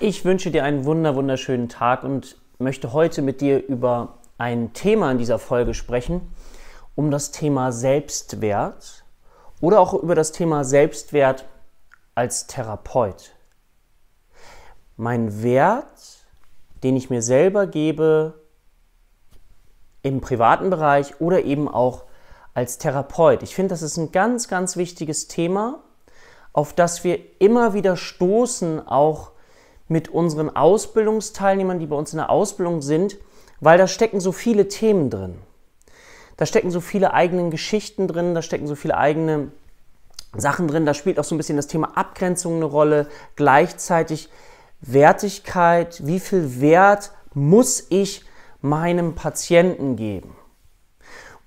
Ich wünsche dir einen wunderschönen Tag und möchte heute mit dir über ein Thema in dieser Folge sprechen, um das Thema Selbstwert oder auch über das Thema Selbstwert als Therapeut. Mein Wert, den ich mir selber gebe im privaten Bereich oder eben auch als Therapeut. Ich finde, das ist ein ganz wichtiges Thema, auf das wir immer wieder stoßen, auch mit unseren Ausbildungsteilnehmern, die bei uns in der Ausbildung sind, weil da stecken so viele Themen drin. Da stecken so viele eigene Geschichten drin, da stecken so viele eigene Sachen drin, da spielt auch so ein bisschen das Thema Abgrenzung eine Rolle, gleichzeitig Wertigkeit, wie viel Wert muss ich meinem Patienten geben?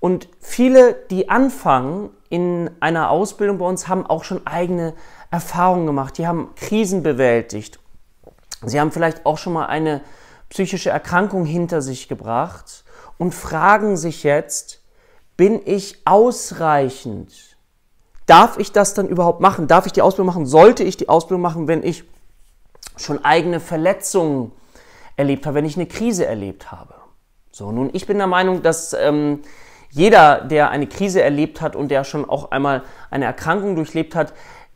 Und viele, die anfangen in einer Ausbildung bei uns, haben auch schon eigene Erfahrungen gemacht, die haben Krisen bewältigt. Sie haben vielleicht auch schon mal eine psychische Erkrankung hinter sich gebracht und fragen sich jetzt, bin ich ausreichend? Darf ich das dann überhaupt machen? Darf ich die Ausbildung machen? Sollte ich die Ausbildung machen, wenn ich schon eigene Verletzungen erlebt habe, wenn ich eine Krise erlebt habe? So, nun, ich bin der Meinung, dass jeder, der eine Krise erlebt hat und der schon auch einmal eine Erkrankung durchlebt hat,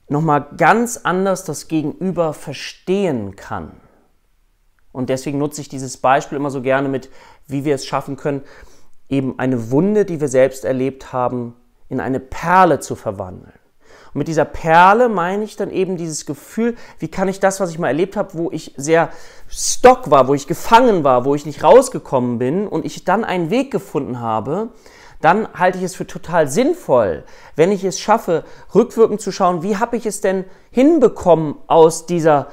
nochmal ganz anders das Gegenüber verstehen kann. Und deswegen nutze ich dieses Beispiel immer so gerne mit, wie wir es schaffen können, eben eine Wunde, die wir selbst erlebt haben, in eine Perle zu verwandeln. Und mit dieser Perle meine ich dann eben dieses Gefühl, wie kann ich das, was ich mal erlebt habe, wo ich sehr stock war, wo ich gefangen war, wo ich nicht rausgekommen bin und ich dann einen Weg gefunden habe, dann halte ich es für total sinnvoll, wenn ich es schaffe, rückwirkend zu schauen, wie habe ich es denn hinbekommen, aus dieser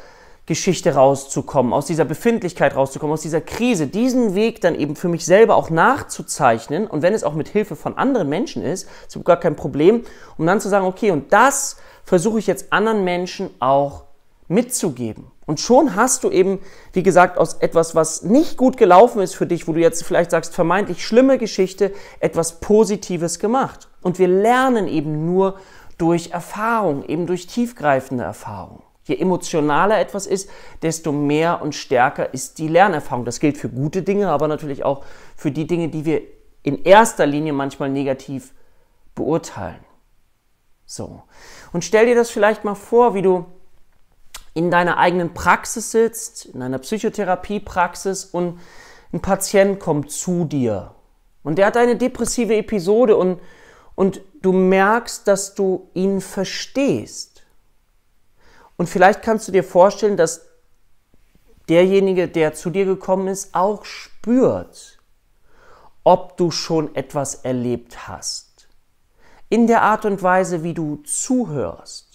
Geschichte rauszukommen, aus dieser Befindlichkeit rauszukommen, aus dieser Krise, diesen Weg dann eben für mich selber auch nachzuzeichnen und wenn es auch mit Hilfe von anderen Menschen ist, ist überhaupt gar kein Problem, um dann zu sagen, okay, und das versuche ich jetzt anderen Menschen auch mitzugeben. Und schon hast du eben, wie gesagt, aus etwas, was nicht gut gelaufen ist für dich, wo du jetzt vielleicht sagst, vermeintlich schlimme Geschichte, etwas Positives gemacht. Und wir lernen eben nur durch Erfahrung, eben durch tiefgreifende Erfahrung. Je emotionaler etwas ist, desto mehr und stärker ist die Lernerfahrung. Das gilt für gute Dinge, aber natürlich auch für die Dinge, die wir in erster Linie manchmal negativ beurteilen. So. Und stell dir das vielleicht mal vor, wie du in deiner eigenen Praxis sitzt, in einer Psychotherapiepraxis und ein Patient kommt zu dir und der hat eine depressive Episode und du merkst, dass du ihn verstehst. Und vielleicht kannst du dir vorstellen, dass derjenige, der zu dir gekommen ist, auch spürt, ob du schon etwas erlebt hast. In der Art und Weise, wie du zuhörst,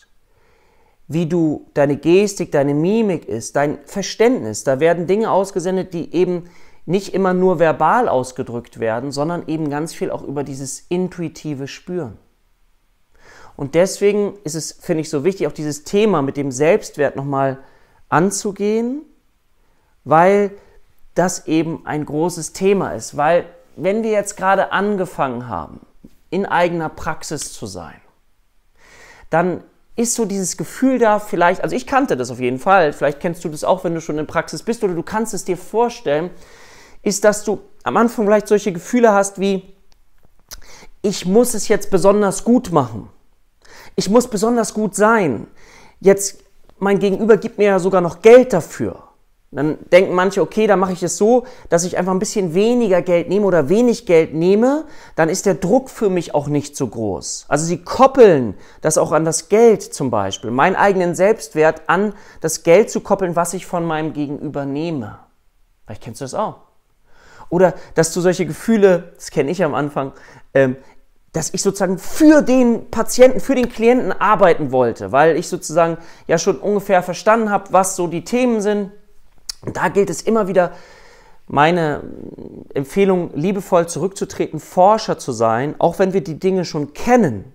wie du deine Gestik, deine Mimik ist, dein Verständnis. Da werden Dinge ausgesendet, die eben nicht immer nur verbal ausgedrückt werden, sondern eben ganz viel auch über dieses intuitive Spüren. Und deswegen ist es, finde ich, so wichtig, auch dieses Thema mit dem Selbstwert nochmal anzugehen, weil das eben ein großes Thema ist. Weil, wenn wir jetzt gerade angefangen haben, in eigener Praxis zu sein, dann ist so dieses Gefühl da vielleicht, also ich kannte das auf jeden Fall, vielleicht kennst du das auch, wenn du schon in Praxis bist oder du kannst es dir vorstellen, ist, dass du am Anfang vielleicht solche Gefühle hast wie, ich muss es jetzt besonders gut machen, ich muss besonders gut sein, jetzt mein Gegenüber gibt mir ja sogar noch Geld dafür. Dann denken manche, okay, dann mache ich es so, dass ich einfach ein bisschen weniger Geld nehme oder wenig Geld nehme, dann ist der Druck für mich auch nicht so groß. Also sie koppeln das auch an das Geld zum Beispiel, meinen eigenen Selbstwert an das Geld zu koppeln, was ich von meinem Gegenüber nehme. Vielleicht kennst du das auch. Oder dass du solche Gefühle, das kenne ich am Anfang, dass ich sozusagen für den Patienten, für den Klienten arbeiten wollte, weil ich sozusagen ja schon ungefähr verstanden habe, was so die Themen sind. Und da gilt es immer wieder, meine Empfehlung, liebevoll zurückzutreten, Forscher zu sein, auch wenn wir die Dinge schon kennen,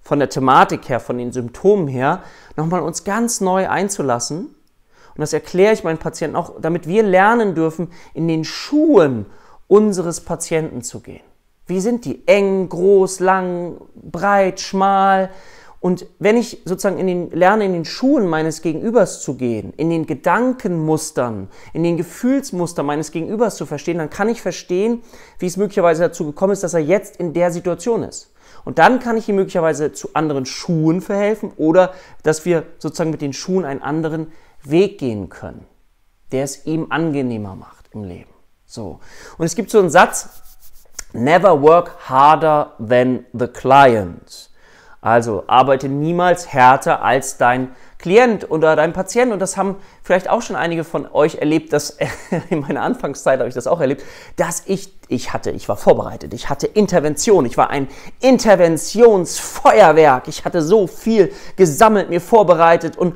von der Thematik her, von den Symptomen her, nochmal uns ganz neu einzulassen. Und das erkläre ich meinen Patienten auch, damit wir lernen dürfen, in den Schuhen unseres Patienten zu gehen. Wie sind die? Eng, groß, lang, breit, schmal? Und wenn ich sozusagen lerne, in den Schuhen meines Gegenübers zu gehen, in den Gedankenmustern, in den Gefühlsmustern meines Gegenübers zu verstehen, dann kann ich verstehen, wie es möglicherweise dazu gekommen ist, dass er jetzt in der Situation ist. Und dann kann ich ihm möglicherweise zu anderen Schuhen verhelfen oder dass wir sozusagen mit den Schuhen einen anderen Weg gehen können, der es ihm angenehmer macht im Leben. So. Und es gibt so einen Satz, never work harder than the client. Also arbeite niemals härter als dein Klient oder dein Patient. Und das haben vielleicht auch schon einige von euch erlebt, dass in meiner Anfangszeit habe ich das auch erlebt, dass ich war vorbereitet, ich hatte Intervention, ich war ein Interventionsfeuerwerk, ich hatte so viel gesammelt, mir vorbereitet und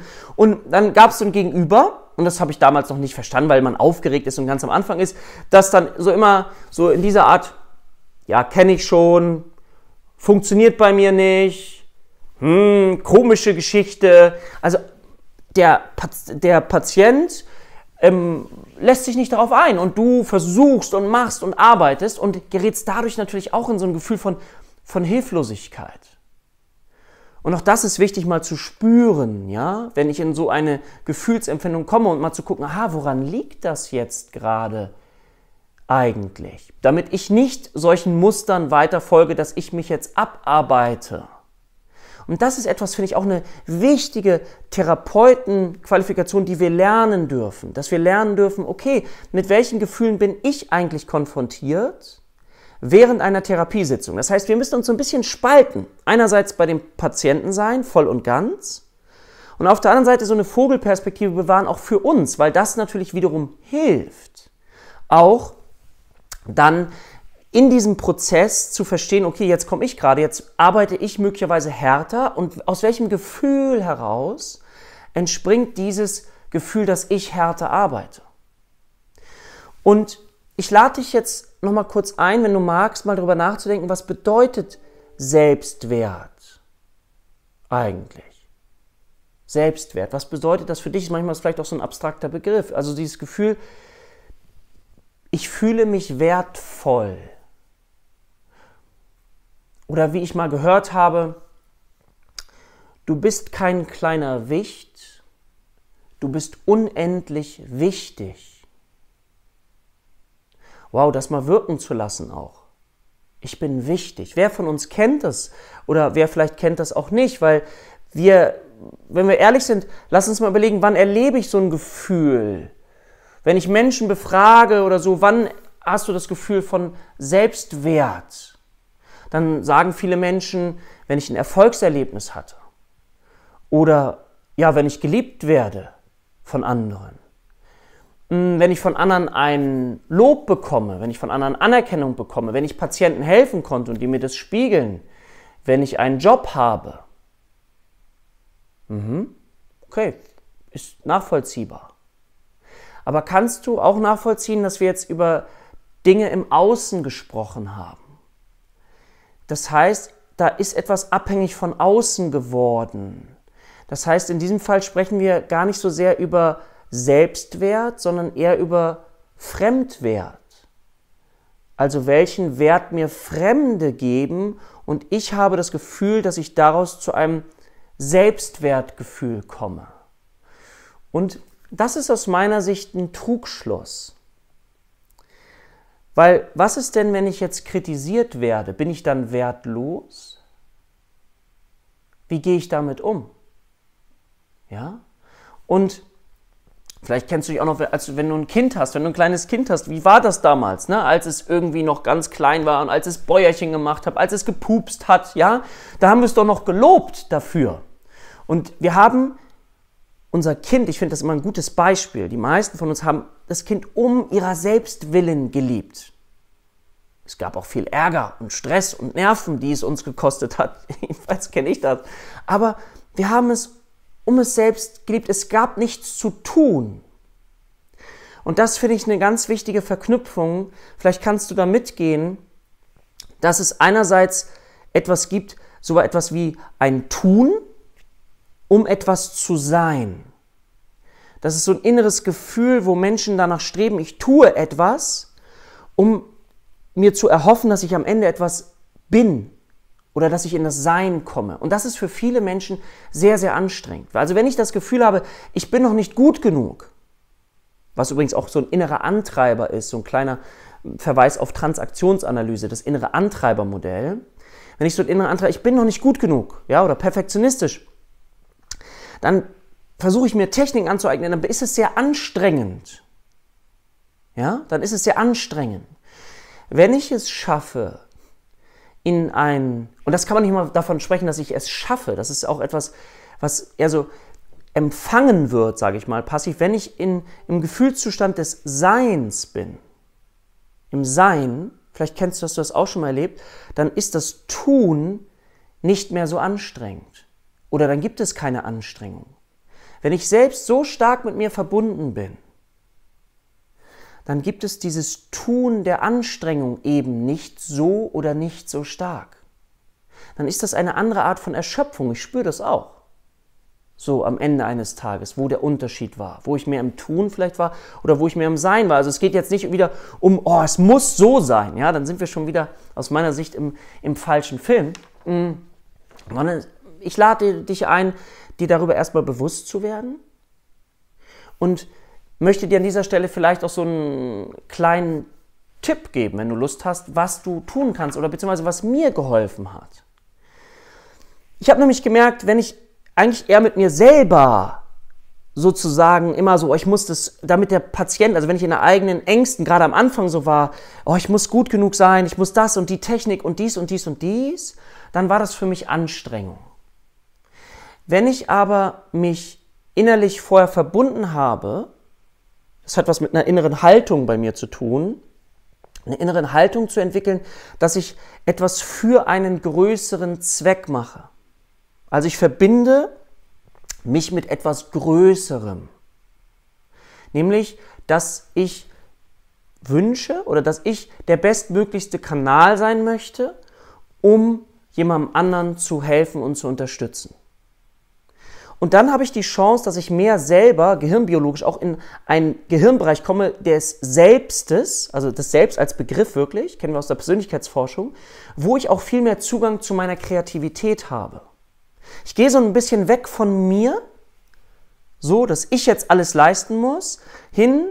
dann gab es so ein Gegenüber, und das habe ich damals noch nicht verstanden, weil man aufgeregt ist und ganz am Anfang ist, dass dann so immer so in dieser Art, ja, kenne ich schon, funktioniert bei mir nicht, komische Geschichte, also der Patient lässt sich nicht darauf ein und du versuchst und machst und arbeitest und gerätst dadurch natürlich auch in so ein Gefühl von Hilflosigkeit. Und auch das ist wichtig mal zu spüren, ja, wenn ich in so eine Gefühlsempfindung komme und mal zu gucken, aha, woran liegt das jetzt gerade eigentlich? Damit ich nicht solchen Mustern weiter folge, dass ich mich jetzt abarbeite. Und das ist etwas, finde ich, auch eine wichtige Therapeutenqualifikation, die wir lernen dürfen. Dass wir lernen dürfen, okay, mit welchen Gefühlen bin ich eigentlich konfrontiert während einer Therapiesitzung. Das heißt, wir müssen uns so ein bisschen spalten. Einerseits bei dem Patienten sein, voll und ganz. Und auf der anderen Seite so eine Vogelperspektive bewahren, auch für uns, weil das natürlich wiederum hilft. Auch dann in diesem Prozess zu verstehen, okay, jetzt komme ich gerade, jetzt arbeite ich möglicherweise härter und aus welchem Gefühl heraus entspringt dieses Gefühl, dass ich härter arbeite. Und ich lade dich jetzt nochmal kurz ein, wenn du magst, mal darüber nachzudenken, was bedeutet Selbstwert eigentlich? Selbstwert, was bedeutet das für dich? Manchmal ist vielleicht auch so ein abstrakter Begriff, also dieses Gefühl, ich fühle mich wertvoll. Oder wie ich mal gehört habe, du bist kein kleiner Wicht, du bist unendlich wichtig. Wow, das mal wirken zu lassen auch. Ich bin wichtig. Wer von uns kennt das? Oder wer vielleicht kennt das auch nicht? Weil wir, wenn wir ehrlich sind, lass uns mal überlegen, wann erlebe ich so ein Gefühl? Wenn ich Menschen befrage oder so, wann hast du das Gefühl von Selbstwert? Dann sagen viele Menschen, wenn ich ein Erfolgserlebnis hatte. Oder, ja, wenn ich geliebt werde von anderen. Wenn ich von anderen ein Lob bekomme, wenn ich von anderen Anerkennung bekomme, wenn ich Patienten helfen konnte und die mir das spiegeln, wenn ich einen Job habe. Okay, ist nachvollziehbar. Aber kannst du auch nachvollziehen, dass wir jetzt über Dinge im Außen gesprochen haben? Das heißt, da ist etwas abhängig von außen geworden. Das heißt, in diesem Fall sprechen wir gar nicht so sehr über Selbstwert, sondern eher über Fremdwert. Also welchen Wert mir Fremde geben und ich habe das Gefühl, dass ich daraus zu einem Selbstwertgefühl komme. Und das ist aus meiner Sicht ein Trugschluss. Weil was ist denn, wenn ich jetzt kritisiert werde? Bin ich dann wertlos? Wie gehe ich damit um? Ja? Und vielleicht kennst du dich auch noch, also wenn du ein Kind hast, wenn du ein kleines Kind hast, wie war das damals, ne? Als es irgendwie noch ganz klein war und als es Bäuerchen gemacht hat, als es gepupst hat, ja? Da haben wir es doch noch gelobt dafür. Und wir haben unser Kind, ich finde das immer ein gutes Beispiel, die meisten von uns haben das Kind um ihrer selbst willen geliebt. Es gab auch viel Ärger und Stress und Nerven, die es uns gekostet hat. Jedenfalls kenne ich das. Aber wir haben es um es selbst geliebt. Es gab nichts zu tun. Und das finde ich eine ganz wichtige Verknüpfung. Vielleicht kannst du da mitgehen, dass es einerseits etwas gibt, so etwas wie ein Tun, um etwas zu sein. Das ist so ein inneres Gefühl, wo Menschen danach streben, ich tue etwas, um mir zu erhoffen, dass ich am Ende etwas bin oder dass ich in das Sein komme. Und das ist für viele Menschen sehr, sehr anstrengend. Also wenn ich das Gefühl habe, ich bin noch nicht gut genug, was übrigens auch so ein innerer Antreiber ist, so ein kleiner Verweis auf Transaktionsanalyse, das innere Antreibermodell. Wenn ich so einen inneren Antreiber, ich bin noch nicht gut genug, ja, oder perfektionistisch, dann versuche ich mir Techniken anzueignen, dann ist es sehr anstrengend. Ja, dann ist es sehr anstrengend. Wenn ich es schaffe, in ein, und das kann man nicht mal davon sprechen, dass ich es schaffe, das ist auch etwas, was eher so empfangen wird, sage ich mal, passiv, wenn ich im Gefühlszustand des Seins bin, im Sein, vielleicht kennst du das, du hast das auch schon mal erlebt, dann ist das Tun nicht mehr so anstrengend. Oder dann gibt es keine Anstrengung. Wenn ich selbst so stark mit mir verbunden bin, dann gibt es dieses Tun der Anstrengung eben nicht so oder nicht so stark. Dann ist das eine andere Art von Erschöpfung. Ich spüre das auch. So am Ende eines Tages, wo der Unterschied war, wo ich mehr im Tun vielleicht war oder wo ich mehr im Sein war. Also es geht jetzt nicht wieder um, oh, es muss so sein, ja, dann sind wir schon wieder aus meiner Sicht im falschen Film. Ich lade dich ein, dir darüber erstmal bewusst zu werden und möchte dir an dieser Stelle vielleicht auch so einen kleinen Tipp geben, wenn du Lust hast, was du tun kannst oder beziehungsweise was mir geholfen hat. Ich habe nämlich gemerkt, wenn ich eigentlich eher mit mir selber sozusagen immer so, ich muss das, damit der Patient, also wenn ich in den eigenen Ängsten gerade am Anfang so war, oh, ich muss gut genug sein, ich muss das und die Technik und dies und dies und dies, dann war das für mich Anstrengung. Wenn ich aber mich innerlich vorher verbunden habe, das hat was mit einer inneren Haltung bei mir zu tun, eine innere Haltung zu entwickeln, dass ich etwas für einen größeren Zweck mache. Also ich verbinde mich mit etwas Größerem, nämlich, dass ich wünsche oder dass ich der bestmöglichste Kanal sein möchte, um jemandem anderen zu helfen und zu unterstützen. Und dann habe ich die Chance, dass ich mehr selber, gehirnbiologisch, auch in einen Gehirnbereich komme des Selbstes, also das Selbst als Begriff wirklich, kennen wir aus der Persönlichkeitsforschung, wo ich auch viel mehr Zugang zu meiner Kreativität habe. Ich gehe so ein bisschen weg von mir, so dass ich jetzt alles leisten muss, hin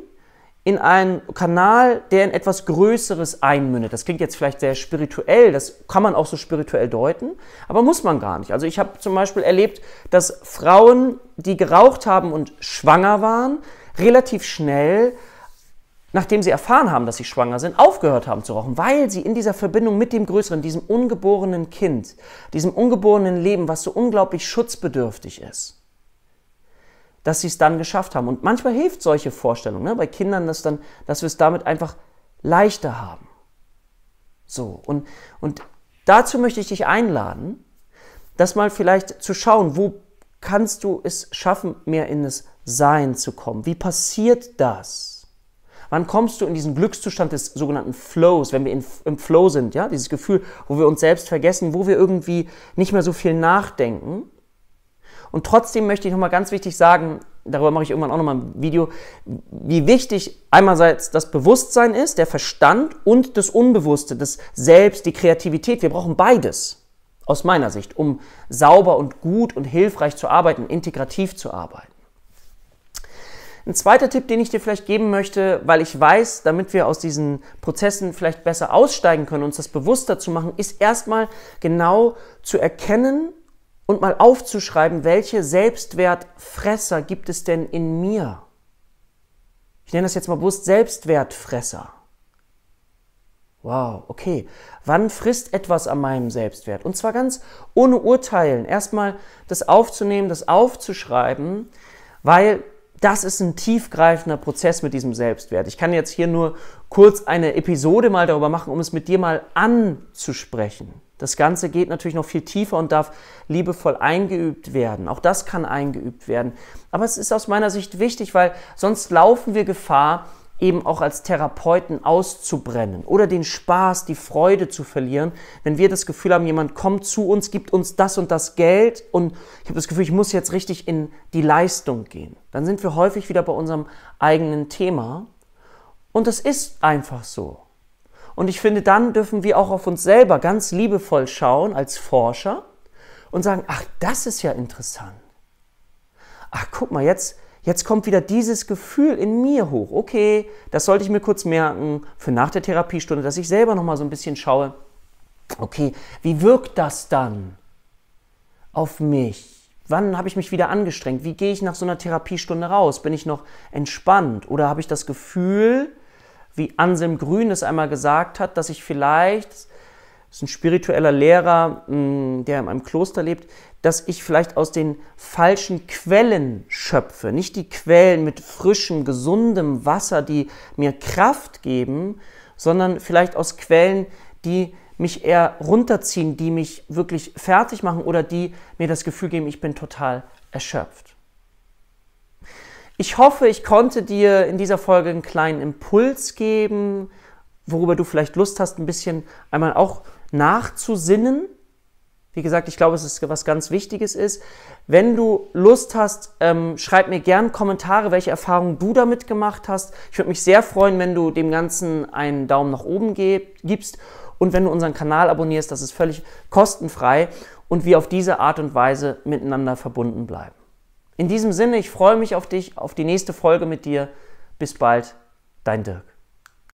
in einen Kanal, der in etwas Größeres einmündet. Das klingt jetzt vielleicht sehr spirituell, das kann man auch so spirituell deuten, aber muss man gar nicht. Also ich habe zum Beispiel erlebt, dass Frauen, die geraucht haben und schwanger waren, relativ schnell, nachdem sie erfahren haben, dass sie schwanger sind, aufgehört haben zu rauchen, weil sie in dieser Verbindung mit dem Größeren, diesem ungeborenen Kind, diesem ungeborenen Leben, was so unglaublich schutzbedürftig ist, dass sie es dann geschafft haben. Und manchmal hilft solche Vorstellung, ne, bei Kindern, dass wir es damit einfach leichter haben. So, und dazu möchte ich dich einladen, das mal vielleicht zu schauen, wo kannst du es schaffen, mehr in das Sein zu kommen? Wie passiert das? Wann kommst du in diesen Glückszustand des sogenannten Flows, wenn wir im Flow sind, ja, dieses Gefühl, wo wir uns selbst vergessen, wo wir irgendwie nicht mehr so viel nachdenken. Und trotzdem möchte ich nochmal ganz wichtig sagen, darüber mache ich irgendwann auch nochmal ein Video, wie wichtig einerseits das Bewusstsein ist, der Verstand und das Unbewusste, das Selbst, die Kreativität. Wir brauchen beides, aus meiner Sicht, um sauber und gut und hilfreich zu arbeiten, integrativ zu arbeiten. Ein zweiter Tipp, den ich dir vielleicht geben möchte, weil ich weiß, damit wir aus diesen Prozessen vielleicht besser aussteigen können, uns das bewusster zu machen, ist erstmal genau zu erkennen und mal aufzuschreiben, welche Selbstwertfresser gibt es denn in mir? Ich nenne das jetzt mal bewusst Selbstwertfresser. Wow, okay. Wann frisst etwas an meinem Selbstwert? Und zwar ganz ohne Urteilen. Erstmal das aufzunehmen, das aufzuschreiben, weil das ist ein tiefgreifender Prozess mit diesem Selbstwert. Ich kann jetzt hier nur kurz eine Episode mal darüber machen, um es mit dir mal anzusprechen. Das Ganze geht natürlich noch viel tiefer und darf liebevoll eingeübt werden. Auch das kann eingeübt werden. Aber es ist aus meiner Sicht wichtig, weil sonst laufen wir Gefahr, eben auch als Therapeuten auszubrennen oder den Spaß, die Freude zu verlieren, wenn wir das Gefühl haben, jemand kommt zu uns, gibt uns das und das Geld und ich habe das Gefühl, ich muss jetzt richtig in die Leistung gehen. Dann sind wir häufig wieder bei unserem eigenen Thema und das ist einfach so. Und ich finde, dann dürfen wir auch auf uns selber ganz liebevoll schauen als Forscher und sagen, ach, das ist ja interessant. Ach, guck mal, jetzt kommt wieder dieses Gefühl in mir hoch. Okay, das sollte ich mir kurz merken für nach der Therapiestunde, dass ich selber nochmal so ein bisschen schaue, okay, wie wirkt das dann auf mich? Wann habe ich mich wieder angestrengt? Wie gehe ich nach so einer Therapiestunde raus? Bin ich noch entspannt? Oder habe ich das Gefühl, wie Anselm Grün es einmal gesagt hat, dass ich vielleicht, das ist ein spiritueller Lehrer, der in einem Kloster lebt, dass ich vielleicht aus den falschen Quellen schöpfe. Nicht die Quellen mit frischem, gesundem Wasser, die mir Kraft geben, sondern vielleicht aus Quellen, die mich eher runterziehen, die mich wirklich fertig machen oder die mir das Gefühl geben, ich bin total erschöpft. Ich hoffe, ich konnte dir in dieser Folge einen kleinen Impuls geben, worüber du vielleicht Lust hast, ein bisschen einmal auch nachzusinnen. Wie gesagt, ich glaube, es ist was ganz Wichtiges ist. Wenn du Lust hast, schreib mir gerne Kommentare, welche Erfahrungen du damit gemacht hast. Ich würde mich sehr freuen, wenn du dem Ganzen einen Daumen nach oben gibst. Und wenn du unseren Kanal abonnierst, das ist völlig kostenfrei und wir auf diese Art und Weise miteinander verbunden bleiben. In diesem Sinne, ich freue mich auf dich, auf die nächste Folge mit dir. Bis bald, dein Dirk.